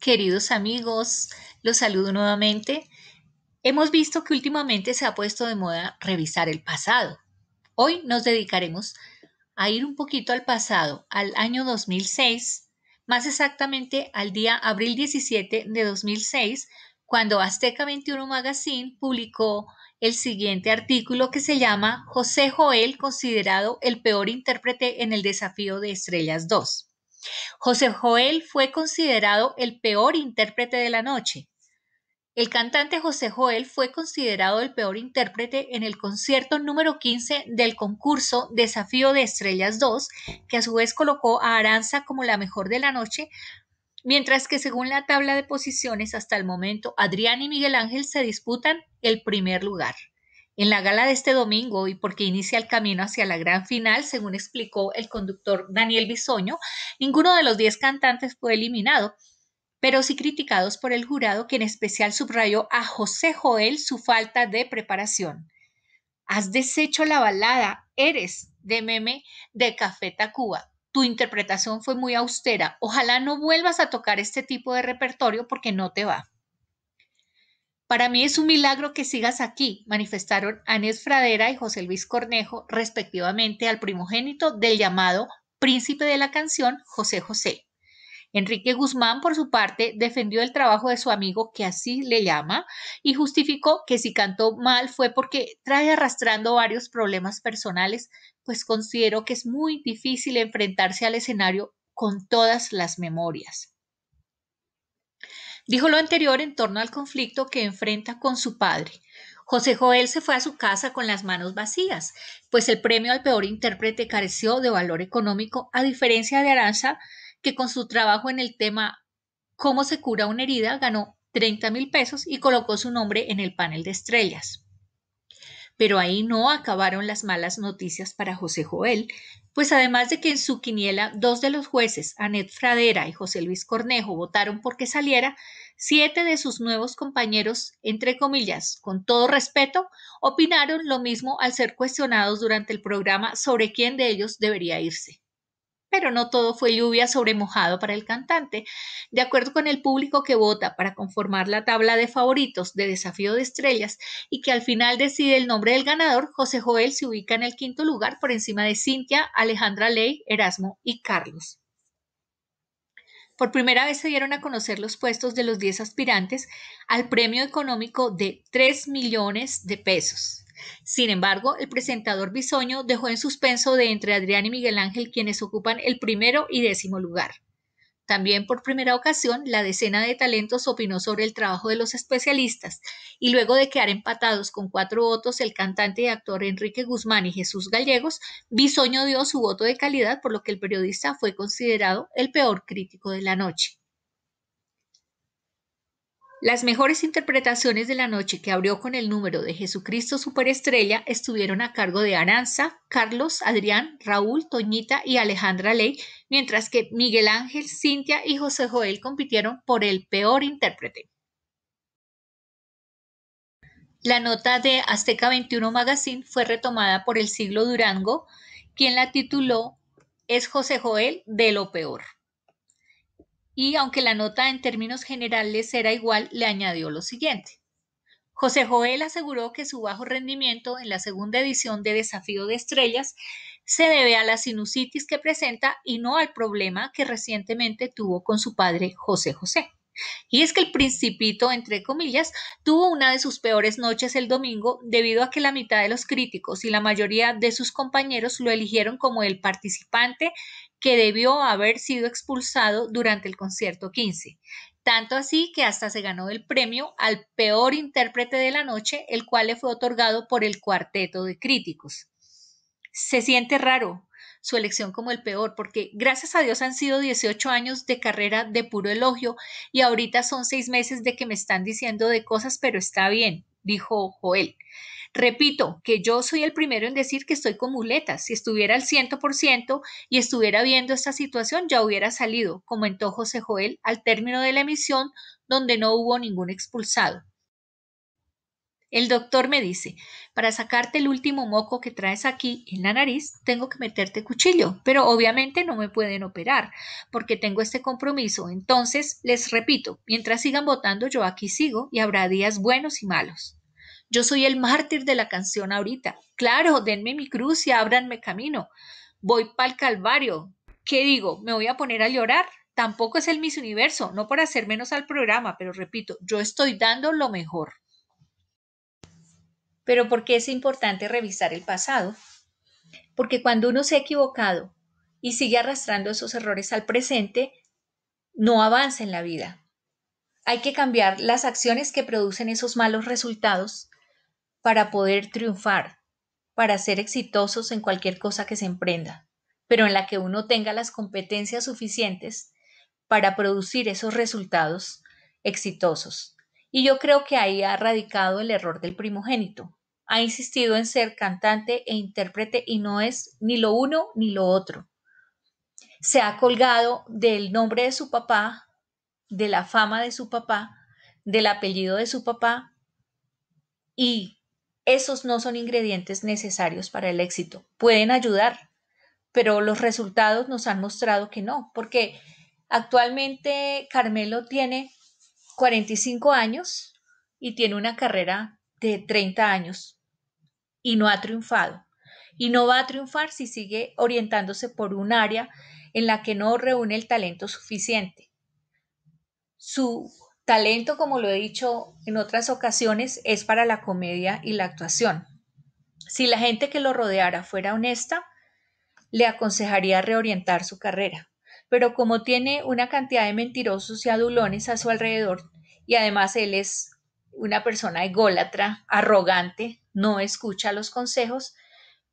Queridos amigos, los saludo nuevamente. Hemos visto que últimamente se ha puesto de moda revisar el pasado. Hoy nos dedicaremos a ir un poquito al pasado, al año 2006, más exactamente al día abril 17 de 2006, cuando Azteca 21 Magazine publicó el siguiente artículo que se llama José Joel, considerado el peor intérprete en el Desafío de Estrellas II. José Joel fue considerado el peor intérprete de la noche. El cantante José Joel fue considerado el peor intérprete en el concierto número 15 del concurso Desafío de Estrellas II, que a su vez colocó a Aranza como la mejor de la noche, mientras que según la tabla de posiciones hasta el momento, Adrián y Miguel Ángel se disputan el primer lugar. En la gala de este domingo, y porque inicia el camino hacia la gran final, según explicó el conductor Daniel Bisoño, ninguno de los 10 cantantes fue eliminado, pero sí criticados por el jurado, que en especial subrayó a José Joel su falta de preparación. Has deshecho la balada, eres de meme de Café Tacuba. Tu interpretación fue muy austera. Ojalá no vuelvas a tocar este tipo de repertorio porque no te va. Para mí es un milagro que sigas aquí, manifestaron Ana Esfandera y José Luis Cornejo, respectivamente, al primogénito del llamado príncipe de la canción, José José. Enrique Guzmán, por su parte, defendió el trabajo de su amigo, que así le llama, y justificó que si cantó mal fue porque trae arrastrando varios problemas personales, pues consideró que es muy difícil enfrentarse al escenario con todas las memorias. Dijo lo anterior en torno al conflicto que enfrenta con su padre. José Joel se fue a su casa con las manos vacías, pues el premio al peor intérprete careció de valor económico, a diferencia de Aranza, que con su trabajo en el tema ¿Cómo se cura una herida? Ganó 30 mil pesos y colocó su nombre en el panel de estrellas. Pero ahí no acabaron las malas noticias para José Joel, pues además de que en su quiniela 2 de los jueces, Annette Fradera y José Luis Cornejo, votaron porque saliera, 7 de sus nuevos compañeros, entre comillas, con todo respeto, opinaron lo mismo al ser cuestionados durante el programa sobre quién de ellos debería irse. Pero no todo fue lluvia sobre mojado para el cantante. De acuerdo con el público que vota para conformar la tabla de favoritos de Desafío de Estrellas y que al final decide el nombre del ganador, José Joel se ubica en el 5.º lugar por encima de Cintia, Alejandra Ley, Erasmo y Carlos. Por primera vez se dieron a conocer los puestos de los 10 aspirantes al premio económico de 3 millones de pesos. Sin embargo, el presentador Bisoño dejó en suspenso de entre Adrián y Miguel Ángel, quienes ocupan el 1.º y 10.º lugar. También por primera ocasión, la decena de talentos opinó sobre el trabajo de los especialistas y luego de quedar empatados con 4 votos el cantante y actor Enrique Guzmán y Jesús Gallegos, Bisoño dio su voto de calidad, por lo que el periodista fue considerado el peor crítico de la noche. Las mejores interpretaciones de la noche, que abrió con el número de Jesucristo Superestrella, estuvieron a cargo de Aranza, Carlos, Adrián, Raúl, Toñita y Alejandra Ley, mientras que Miguel Ángel, Cintia y José Joel compitieron por el peor intérprete. La nota de Azteca 21 Magazine fue retomada por el Siglo Durango, quien la tituló "Es José Joel de lo peor". Y aunque la nota en términos generales era igual, le añadió lo siguiente. José Joel aseguró que su bajo rendimiento en la segunda edición de Desafío de Estrellas se debe a la sinusitis que presenta y no al problema que recientemente tuvo con su padre José José. Y es que el principito, entre comillas, tuvo una de sus peores noches el domingo debido a que la mitad de los críticos y la mayoría de sus compañeros lo eligieron como el participante que debió haber sido expulsado durante el concierto 15, tanto así que hasta se ganó el premio al peor intérprete de la noche, el cual le fue otorgado por el cuarteto de críticos. Se siente raro su elección como el peor, porque gracias a Dios han sido 18 años de carrera de puro elogio y ahorita son 6 meses de que me están diciendo de cosas, pero está bien, dijo Joel. Repito que yo soy el primero en decir que estoy con muletas. Si estuviera al 100% y estuviera viendo esta situación, ya hubiera salido, comentó José Joel al término de la emisión, donde no hubo ningún expulsado. El doctor me dice, para sacarte el último moco que traes aquí en la nariz, tengo que meterte cuchillo, pero obviamente no me pueden operar porque tengo este compromiso. Entonces, les repito, mientras sigan votando yo aquí sigo y habrá días buenos y malos. Yo soy el mártir de la canción ahorita. Claro, denme mi cruz y ábranme camino. Voy pa'l calvario. ¿Qué digo? ¿Me voy a poner a llorar? Tampoco es el Miss Universo, no por hacer menos al programa, pero repito, yo estoy dando lo mejor. Pero ¿por qué es importante revisar el pasado? Porque cuando uno se ha equivocado y sigue arrastrando esos errores al presente, no avanza en la vida. Hay que cambiar las acciones que producen esos malos resultados para poder triunfar, para ser exitosos en cualquier cosa que se emprenda, pero en la que uno tenga las competencias suficientes para producir esos resultados exitosos. Y yo creo que ahí ha radicado el error del primogénito. Ha insistido en ser cantante e intérprete y no es ni lo uno ni lo otro. Se ha colgado del nombre de su papá, de la fama de su papá, del apellido de su papá, y esos no son ingredientes necesarios para el éxito. Pueden ayudar, pero los resultados nos han mostrado que no, porque actualmente Carmelo tiene 45 años y tiene una carrera de 30 años y no ha triunfado. Y no va a triunfar si sigue orientándose por un área en la que no reúne el talento suficiente. Su talento, como lo he dicho en otras ocasiones, es para la comedia y la actuación. Si la gente que lo rodeara fuera honesta, le aconsejaría reorientar su carrera. Pero como tiene una cantidad de mentirosos y adulones a su alrededor, y además él es una persona ególatra, arrogante, no escucha los consejos,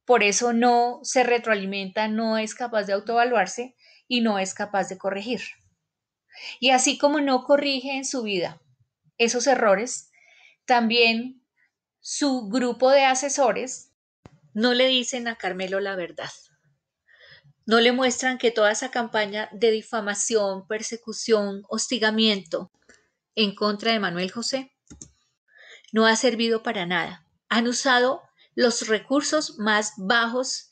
por eso no se retroalimenta, no es capaz de autoevaluarse y no es capaz de corregir. Y así como no corrige en su vida esos errores, también su grupo de asesores no le dicen a Carmelo la verdad. No le muestran que toda esa campaña de difamación, persecución, hostigamiento en contra de Manuel José no ha servido para nada. Han usado los recursos más bajos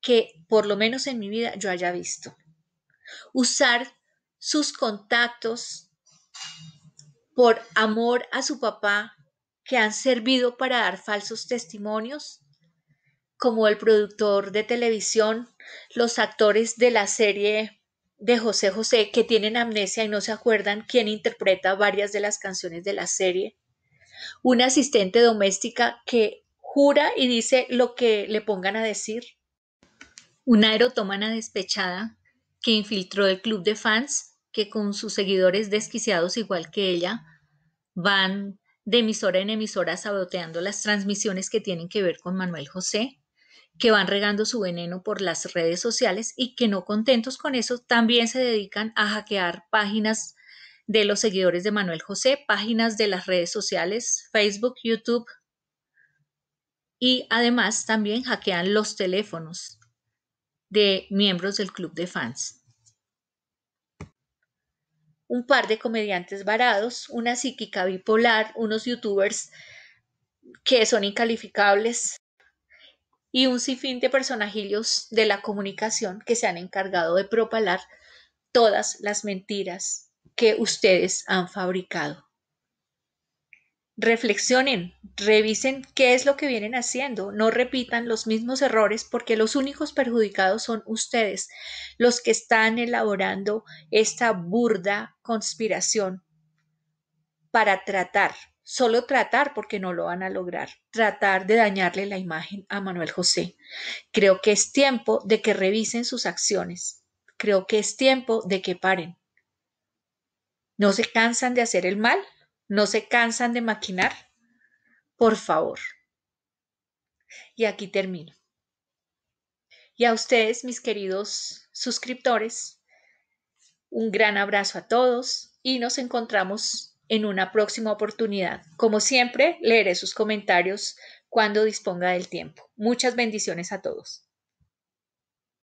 que, por lo menos en mi vida, yo haya visto. Usar sus contactos por amor a su papá, que han servido para dar falsos testimonios, como el productor de televisión, los actores de la serie de José José que tienen amnesia y no se acuerdan quién interpreta varias de las canciones de la serie, una asistente doméstica que jura y dice lo que le pongan a decir, una erotómana despechada que infiltró el club de fans que con sus seguidores desquiciados igual que ella van de emisora en emisora saboteando las transmisiones que tienen que ver con Manuel José, que van regando su veneno por las redes sociales y que no contentos con eso también se dedican a hackear páginas de los seguidores de Manuel José, páginas de las redes sociales, Facebook, YouTube, y además también hackean los teléfonos de miembros del club de fans. Un par de comediantes varados, una psíquica bipolar, unos youtubers que son incalificables, y un sinfín de personajillos de la comunicación que se han encargado de propalar todas las mentiras que ustedes han fabricado. Reflexionen, revisen qué es lo que vienen haciendo, no repitan los mismos errores porque los únicos perjudicados son ustedes, los que están elaborando esta burda conspiración para tratar. Solo tratar, porque no lo van a lograr, tratar de dañarle la imagen a Manuel José. Creo que es tiempo de que revisen sus acciones. Creo que es tiempo de que paren. ¿No se cansan de hacer el mal? ¿No se cansan de maquinar? Por favor. Y aquí termino. Y a ustedes, mis queridos suscriptores, un gran abrazo a todos y nos encontramos en una próxima oportunidad. Como siempre, leeré sus comentarios cuando disponga del tiempo. Muchas bendiciones a todos.